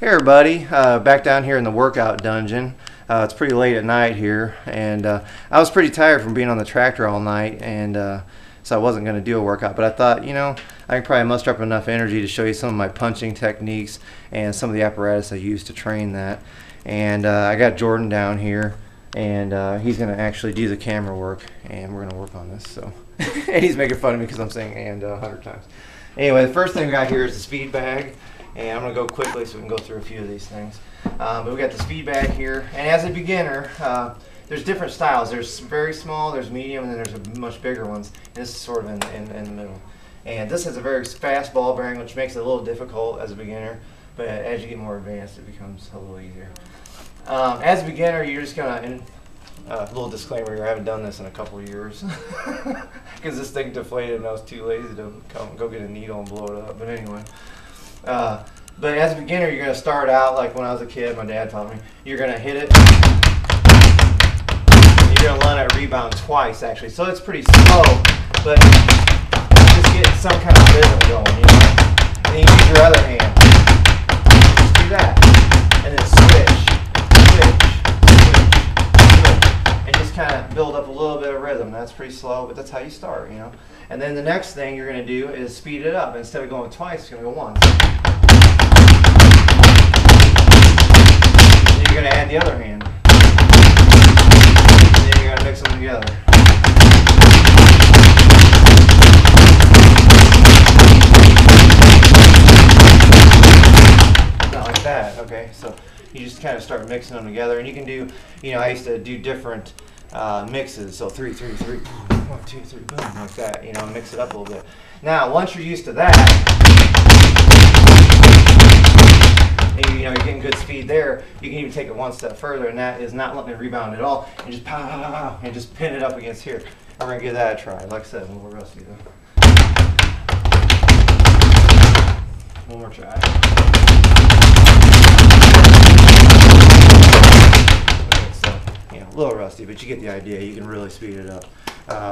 Hey everybody, back down here in the workout dungeon. It's pretty late at night here, and I was pretty tired from being on the tractor all night, and so I wasn't going to do a workout, but I thought, you know, I can probably muster up enough energy to show you some of my punching techniques and some of the apparatus I use to train that. And I got Jordan down here, and he's going to actually do the camera work, and we're going to work on this. So, and he's making fun of me because I'm saying "and" 100 times. Anyway, the first thing we got here is the speed bag. And I'm going to go quickly so we can go through a few of these things. But we got the speed bag here. And as a beginner, there's different styles. There's very small, there's medium, and then there's much bigger ones. And this is sort of in the middle. And this has a very fast ball bearing, which makes it a little difficult as a beginner. But as you get more advanced, it becomes a little easier. As a beginner, you're just going to... A little disclaimer here, I haven't done this in a couple of years. Because this thing deflated and I was too lazy to go get a needle and blow it up. But anyway... but as a beginner, you're going to start out like when I was a kid, my dad taught me. You're going to hit it. You're going to let it rebound twice, actually. So it's pretty slow, but just get some kind of rhythm going, you know. And then you use your other hand. Just do that. And then switch. And just kind of build up a little bit of rhythm. That's pretty slow, but that's how you start, you know. And then the next thing you're going to do is speed it up. Instead of going twice, it's going to go once. Then you're going to add the other hand. And then you're going to mix them together. Not like that, okay? So you just kind of start mixing them together. And you can do, you know, I used to do different mixes. So 3, 3, 3. 1, 2, 3, boom, like that, you know, mix it up a little bit. Now, once you're used to that, and you know, you're getting good speed there, you can even take it one step further, and that is not letting it rebound at all, and just pow, pow, pow, and just pin it up against here. I'm going to give that a try. Like I said, I'm a little rusty, though. One more try. Okay, so, you know, a little rusty, but you get the idea. You can really speed it up.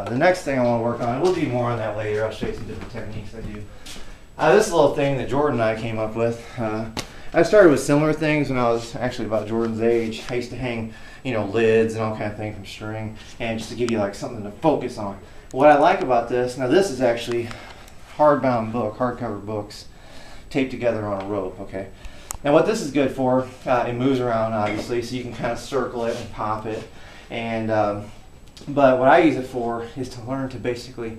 The next thing I want to work on, we'll do more on that later, I'll show you some different techniques I do. This little thing that Jordan and I came up with, I started with similar things when I was actually about Jordan's age. I used to hang, you know, lids and all kind of things from string, and just to give you like something to focus on. What I like about this, now this is actually hardbound book, hardcover books, taped together on a rope, okay. Now what this is good for, it moves around obviously, so you can kind of circle it and pop it, and but what I use it for is to learn to basically,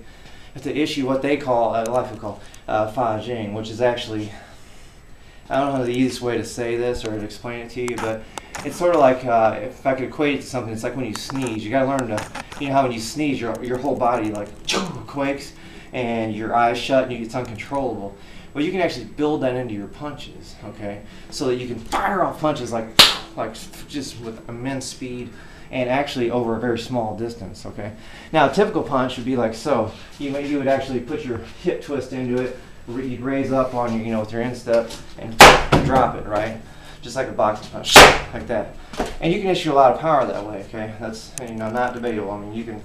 to issue what they call, a lot of people call Fa Jing, which is actually, I don't know the easiest way to say this or to explain it to you, but it's sort of like, if I could equate it to something, it's like when you sneeze. You got to learn to, you know how when you sneeze, your whole body like quakes and your eyes shut and it's uncontrollable. Well, you can actually build that into your punches, okay, so that you can fire off punches like just with immense speed, and actually over a very small distance, okay? Now, a typical punch would be like so. You would actually put your hip twist into it, you'd raise up on your, you know, with your instep, and drop it, right? Just like a boxing punch, like that. And you can issue a lot of power that way, okay? That's, you know, not debatable. I mean, you can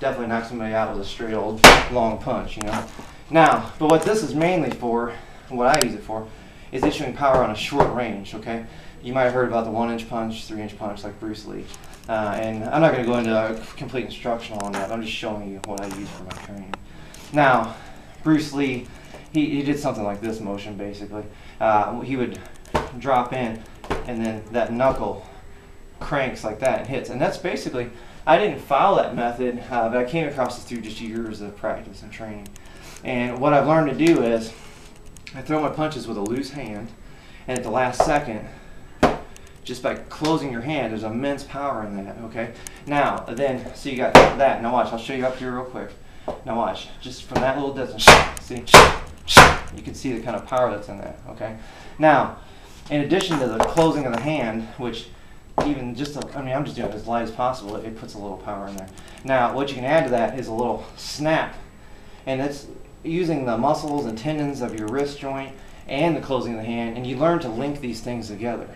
definitely knock somebody out with a straight old long punch, you know? Now, but what this is mainly for, what I use it for, is issuing power on a short range, okay? You might have heard about the 1-inch punch, 3-inch punch, like Bruce Lee. And I'm not going to go into a complete instructional on that. I'm just showing you what I use for my training. Now, Bruce Lee, he did something like this motion, basically. He would drop in, and then that knuckle cranks like that and hits. And that's basically, I didn't follow that method, but I came across it through just years of practice and training. And what I've learned to do is I throw my punches with a loose hand, and at the last second, just by closing your hand, there's immense power in that, okay? Now, then, so you got that. Now watch, I'll show you up here real quick. Now watch, just from that little distance, see? You can see the kind of power that's in that, okay? Now, in addition to the closing of the hand, which even just, I mean, I'm just doing it as light as possible, it puts a little power in there. Now, what you can add to that is a little snap, and it's using the muscles and tendons of your wrist joint and the closing of the hand, and you learn to link these things together.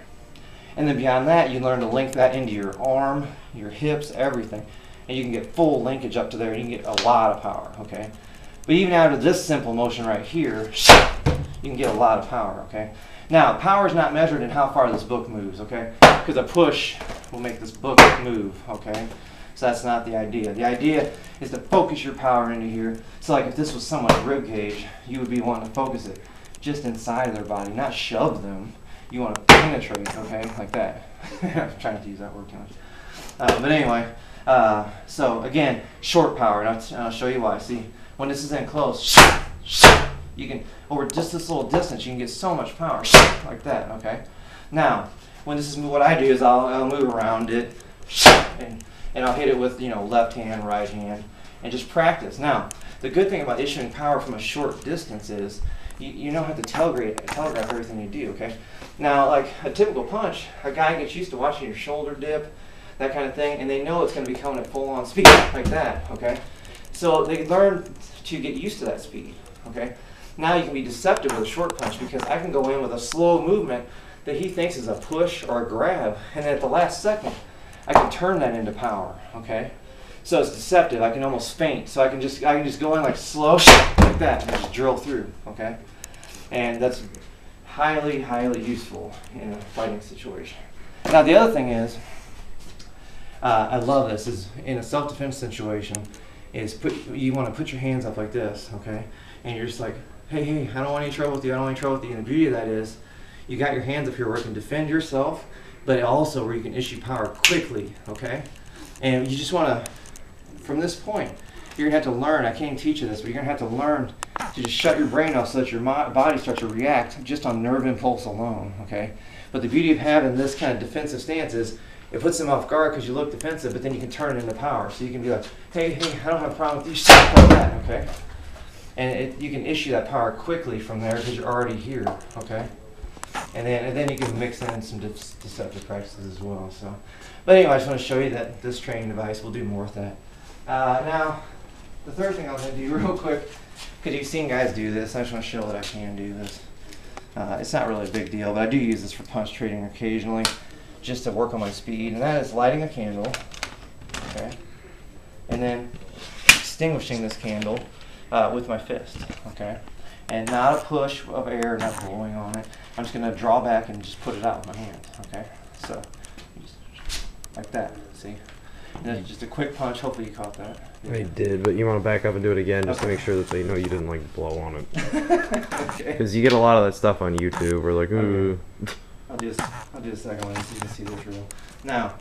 And then beyond that, you learn to link that into your arm, your hips, everything. And you can get full linkage up to there, and you can get a lot of power, okay? But even out of this simple motion right here, you can get a lot of power, okay? Now, power is not measured in how far this book moves, okay? Because a push will make this book move, okay? So that's not the idea. The idea is to focus your power into here. So like if this was someone's rib cage, you would be wanting to focus it just inside of their body, not shove them. You want to penetrate, okay? Like that. I'm trying to use that word too much. But anyway, so again, short power, and I'll show you why. See, when this is in close, you can, over just this little distance, you can get so much power, like that, okay? Now, when this is, what I do is I'll move around it, and I'll hit it with, you know, left hand, right hand, and just practice. Now, the good thing about issuing power from a short distance is you don't have to telegraph everything you do, okay? Now, like a typical punch, a guy gets used to watching your shoulder dip, that kind of thing, and they know it's going to be coming at full-on speed, like that, okay? So they learn to get used to that speed, okay? Now you can be deceptive with a short punch because I can go in with a slow movement that he thinks is a push or a grab, and then at the last second, I can turn that into power, okay? So it's deceptive. I can almost faint. So I can just go in like slow, like that, and just drill through, okay? And that's highly, highly useful in a fighting situation. Now the other thing is, I love this, is in a self-defense situation, is you want to put your hands up like this, okay? And you're just like, hey, I don't want any trouble with you, I don't want any trouble with you. And the beauty of that is, you got your hands up here where you can defend yourself, but also where you can issue power quickly, okay? And you just want to, from this point, you're going to have to learn, I can't teach you this, but you're going to have to learn to just shut your brain off so that your body starts to react just on nerve impulse alone, okay? But the beauty of having this kind of defensive stance is it puts them off guard because you look defensive, but then you can turn it into power. So you can be like, hey, I don't have a problem with you, stuff like that, okay? And you can issue that power quickly from there because you're already here, okay? And then you can mix in some deceptive practices as well. So, but anyway, I just want to show you that this training device will do more with that. Now, the third thing I'm going to do real quick, because you've seen guys do this, I just want to show that I can do this. It's not really a big deal, but I do use this for punch trading occasionally, just to work on my speed. And that is lighting a candle, okay, and then extinguishing this candle with my fist, okay, and not a push of air, not blowing on it. I'm just going to draw back and just put it out with my hand, okay? So, just like that, see? And then just a quick punch, hopefully you caught that. Yeah. I did, but you want to back up and do it again just okay, to make sure that they know you didn't, like, blow on it. Because okay, you get a lot of that stuff on YouTube, we're like, ooh. Okay. I'll do a second one so you can see the drill. Now,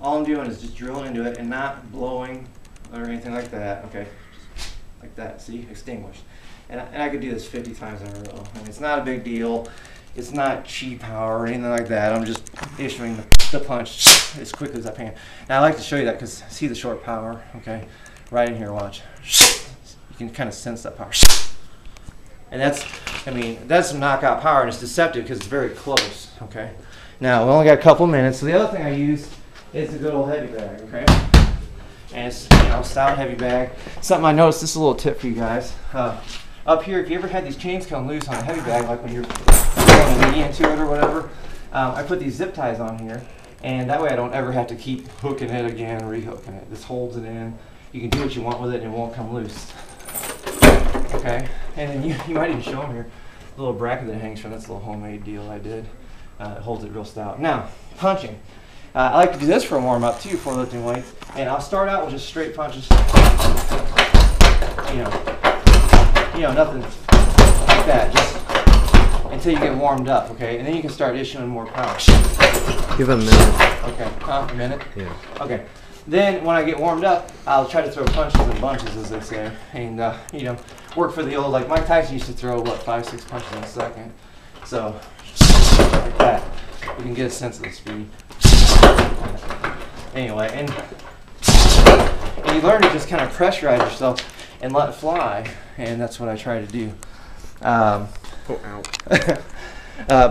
all I'm doing is just drilling into it and not blowing or anything like that, okay? Just like that, see? Extinguished. And I could do this 50 times in a row. I mean, it's not a big deal. It's not chi power or anything like that. I'm just issuing the punch as quickly as I can. Now I like to show you that because see the short power, okay? Right in here, watch. You can kind of sense that power. And that's, I mean, that's some knockout power, and it's deceptive because it's very close, okay? Now, we only got a couple minutes, so the other thing I use is the good old heavy bag, okay? And it's, you know, stout heavy bag. Something I noticed, this is a little tip for you guys. Up here, if you ever had these chains come loose on a heavy bag, like when you're throwing a knee into it or whatever, I put these zip ties on here, and that way I don't ever have to keep hooking it again, rehooking it. This holds it in. You can do what you want with it, and it won't come loose. Okay, and then you might even show them here, the little bracket that hangs from, that's a little homemade deal I did. It holds it real stout. Now, punching. I like to do this for a warm-up, too, for lifting weights, and I'll start out with just straight punches, you know, nothing like that, just until you get warmed up, okay? And then you can start issuing more power. Give it a minute. Okay, a minute? Yeah. Okay, then when I get warmed up, I'll try to throw punches in bunches, as they say, and, you know, work for the old, like Mike Tyson used to throw, what, 5, 6 punches in a second? So, like that, you can get a sense of the speed. Anyway, and you learn to just kind of pressurize yourself and let it fly, and that's what I try to do. But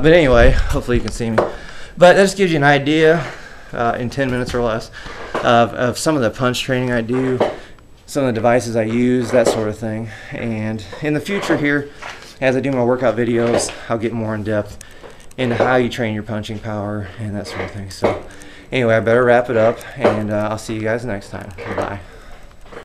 anyway, hopefully you can see me. But that just gives you an idea in 10 minutes or less of some of the punch training I do, some of the devices I use, that sort of thing. And in the future here, as I do my workout videos, I'll get more in depth into how you train your punching power and that sort of thing. So anyway, I better wrap it up, and I'll see you guys next time. Bye.